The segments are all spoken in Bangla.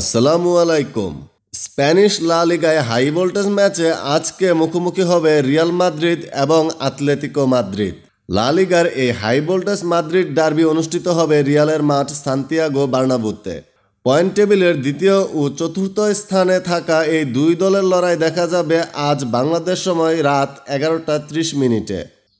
আসসালামুয়ালাইকুম। স্প্যানিশ লা লিগায় হাই ভোল্টেজ ম্যাচে আজকে মুখোমুখি হবে রিয়াল মাদ্রিদ এবং অ্যাটলেটিকো মাদ্রিদ। লা লিগার এই হাই ভোল্টেজ মাদ্রিদ ডার্বি অনুষ্ঠিত হবে রিয়ালের মাঠ সান্তিয়াগো বার্নাব্যুতে। পয়েন্ট টেবিলের দ্বিতীয় ও চতুর্থ স্থানে থাকা এই দুই দলের লড়াই দেখা যাবে আজ বাংলাদেশ সময় রাত 11:30 মিনিটে।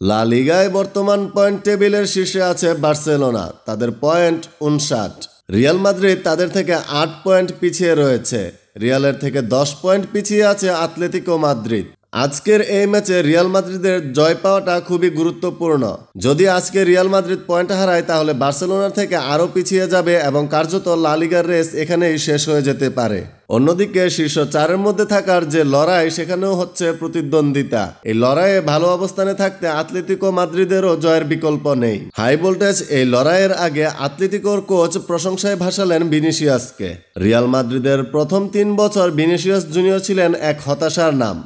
লা লিগায় বর্তমান পয়েন্ট টেবিলের শীর্ষে আছে বার্সেলোনা, তাদের পয়েন্ট 59। রিয়াল মাদ্রিদ তাদের থেকে 8 পয়েন্ট পিছিয়ে রয়েছে। রিয়ালের থেকে 10 পয়েন্ট পিছিয়ে আছে অ্যাটলেটিকো মাদ্রিদ। আজকের এই ম্যাচে রিয়াল মাদ্রিদের জয় পাওয়াটা খুবই গুরুত্বপূর্ণ। যদি আজকে রিয়াল মাদ্রিদ পয়েন্ট হারায় তাহলে বার্সেলোনার থেকে আরও পিছিয়ে যাবে এবং কার্যত লা লিগার রেস এখানেই শেষ হয়ে যেতে পারে। অন্যদিকে শীর্ষ 4-এর মধ্যে থাকার যে লড়াই, সেখানেও হচ্ছে প্রতিদ্বন্দ্বিতা। এই লড়াইয়ে ভালো অবস্থানে থাকতে অ্যাটলেটিকো মাদ্রিদেরও জয়ের বিকল্প নেই। হাই ভোল্টেজ এই লড়াইয়ের আগে অ্যাটলেটিকোর কোচ প্রশংসায় ভাসালেন ভিনিসিয়াসকে। রিয়াল মাদ্রিদের প্রথম 3 বছর ভিনিসিয়াস জুনিয়র ছিলেন এক হতাশার নাম।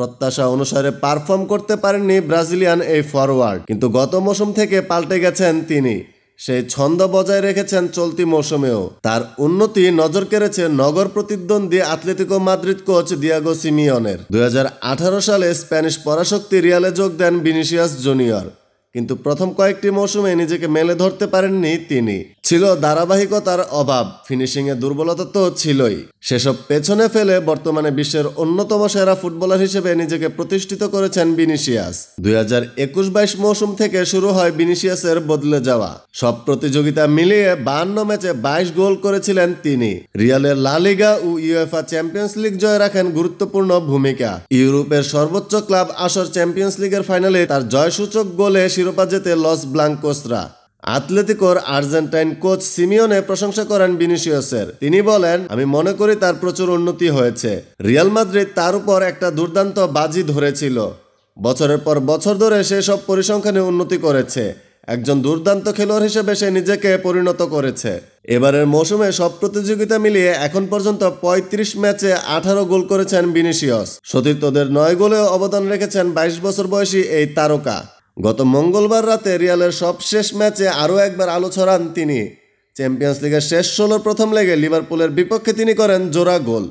প্রত্যাশা অনুসারে পারফর্ম করতে পারেননি ব্রাজিলিয়ান এই ফরওয়ার্ড, কিন্তু গত মৌসুম থেকে পাল্টে গেছেন তিনি। সেই ছন্দ বজায় রেখেছেন চলতি মৌসুমেও। তার উন্নতি নজর কেড়েছে নগর প্রতিদ্বন্দ্বী অ্যাটলেটিকো মাদ্রিদ কোচ দিয়েগো সিমিওনের। 2018 সালে স্প্যানিশ পরাশক্তি রিয়ালে যোগ দেন ভিনিসিয়াস জুনিয়র, কিন্তু প্রথম কয়েকটি মৌসুমে নিজেকে মেলে ধরতে পারেননি তিনি। ছিল ধারাবাহিকতার অভাব, ফিনিশিংয়ে দুর্বলতা তো ছিলই। সেসব পেছনে ফেলে বর্তমানে বিশ্বের অন্যতম সেরা ফুটবলার হিসেবে নিজেকে প্রতিষ্ঠিত করেছেন ভিনিসিয়াস। 2021-22 মৌসুম থেকে শুরু হয় ভিনিসিয়াসের বদলে যাওয়া। সব প্রতিযোগিতা মিলিয়ে 52 ম্যাচে 22 গোল করেছিলেন তিনি। রিয়ালের লা লিগা ও ইউএফা চ্যাম্পিয়ন্স লিগ জয়ে রাখেন গুরুত্বপূর্ণ ভূমিকা। ইউরোপের সর্বোচ্চ ক্লাব আসর চ্যাম্পিয়ন্স লিগের ফাইনালে তার জয়সূচক গোলে শিরোপা জেতে লস ব্লাঙ্কোসরা। অ্যাটলেটিকোর আর্জেন্টাইন কোচ সিমিওনে প্রশংসা করেন ভিনিসিয়াসের। তিনি বলেন, আমি মনে করি তার প্রচুর উন্নতি হয়েছে। রিয়াল মাদ্রিদ তার উপর একটা দুর্দান্ত বাজি ধরেছিল। বছরের পর বছর ধরে সে সব পরিসংখ্যানে উন্নতি করেছে। একজন দুর্দান্ত খেলোয়াড় হিসেবে সে নিজেকে পরিণত করেছে। এবারের মৌসুমে সব প্রতিযোগিতা মিলিয়ে এখন পর্যন্ত 35 ম্যাচে 18 গোল করেছেন ভিনিসিয়াস। সতীর্থদের 9 গোলেও অবদান রেখেছেন 22 বছর বয়সী এই তারকা। গত মঙ্গলবার রাতে রিয়ালের সবশেষ ম্যাচে আরও একবার আলো ছড়ান তিনি। চ্যাম্পিয়ন্স লিগের শেষ 16-র প্রথম লেগে লিভারপুলের বিপক্ষে তিনি করেন জোড়া গোল।